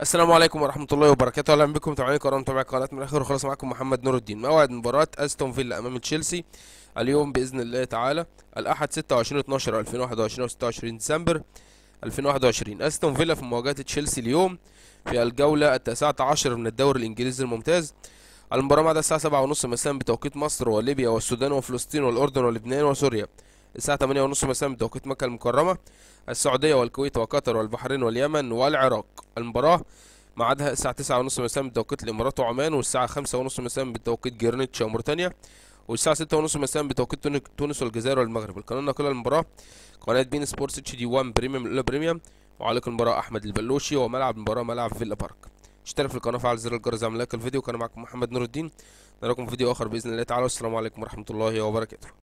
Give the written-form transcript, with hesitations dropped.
السلام عليكم ورحمه الله وبركاته. اهلا بكم متابعينا كرام متابعي قناه من الاخر وخلاص. معكم محمد نور الدين. موعد مباراه استون فيلا امام تشيلسي اليوم باذن الله تعالى الاحد 26/12/2021 و 26 ديسمبر 2021. استون فيلا في مواجهه تشيلسي اليوم في الجوله 19 من الدوري الانجليزي الممتاز. المباراه بعد الساعه 7:30 مساء بتوقيت مصر وليبيا والسودان وفلسطين والاردن ولبنان وسوريا. الساعه 8:30 مساء بتوقيت مكه المكرمه، السعوديه والكويت وقطر والبحرين واليمن والعراق. المباراه ميعادها الساعه 9:30 مساء بتوقيت الامارات وعمان، والساعه 5:30 مساء بتوقيت جرينتش وموريتانيا، والساعه 6:30 مساء بتوقيت تونس والجزائر والمغرب. القناه الناقله للمباراه قناه بين سبورتس اتش دي 1 بريميوم لا بريميوم. وعليق المباراه احمد البلوشي، وملعب المباراه ملعب فيلا بارك. اشترك في القناه وفعل زر الجرس زي ما لايك الفيديو. كان معكم محمد نور الدين، نراكم في فيديو اخر باذن الله تعالى، والسلام عليكم ورحمه الله وبركاته.